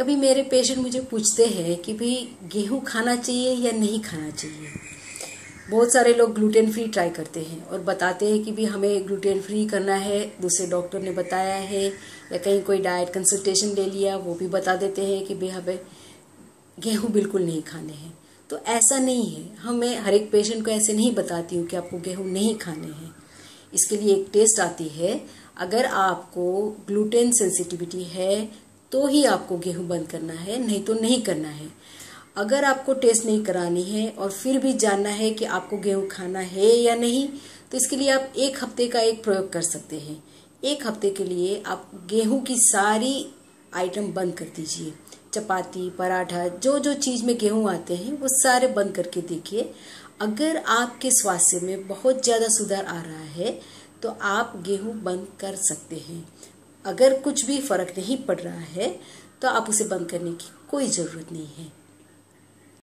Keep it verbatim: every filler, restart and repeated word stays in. कभी मेरे पेशेंट मुझे पूछते हैं कि भी गेहूँ खाना चाहिए या नहीं खाना चाहिए। बहुत सारे लोग ग्लूटेन फ्री ट्राई करते हैं और बताते हैं कि भी हमें ग्लूटेन फ्री करना है, दूसरे डॉक्टर ने बताया है, या कहीं कोई डाइट कंसल्टेशन ले लिया, वो भी बता देते हैं कि भी हमें गेहूँ बिल्कुल नहीं खाने हैं। तो ऐसा नहीं है, हमें हर एक पेशेंट को ऐसे नहीं बताती हूँ कि आपको गेहूँ नहीं खाने हैं। इसके लिए एक टेस्ट आती है, अगर आपको ग्लूटेन सेंसिटिविटी है तो ही आपको गेहूँ बंद करना है, नहीं तो नहीं करना है। अगर आपको टेस्ट नहीं करानी है और फिर भी जानना है कि आपको गेहूँ खाना है या नहीं, तो इसके लिए आप एक हफ्ते का एक प्रयोग कर सकते हैं। एक हफ्ते के लिए आप गेहूँ की सारी आइटम बंद कर दीजिए, चपाती, पराठा, जो जो चीज़ में गेहूँ आते हैं वो सारे बंद करके देखिए। अगर आपके स्वास्थ्य में बहुत ज़्यादा सुधार आ रहा है तो आप गेहूँ बंद कर सकते हैं। अगर कुछ भी फर्क नहीं पड़ रहा है तो आप उसे बंद करने की कोई ज़रूरत नहीं है।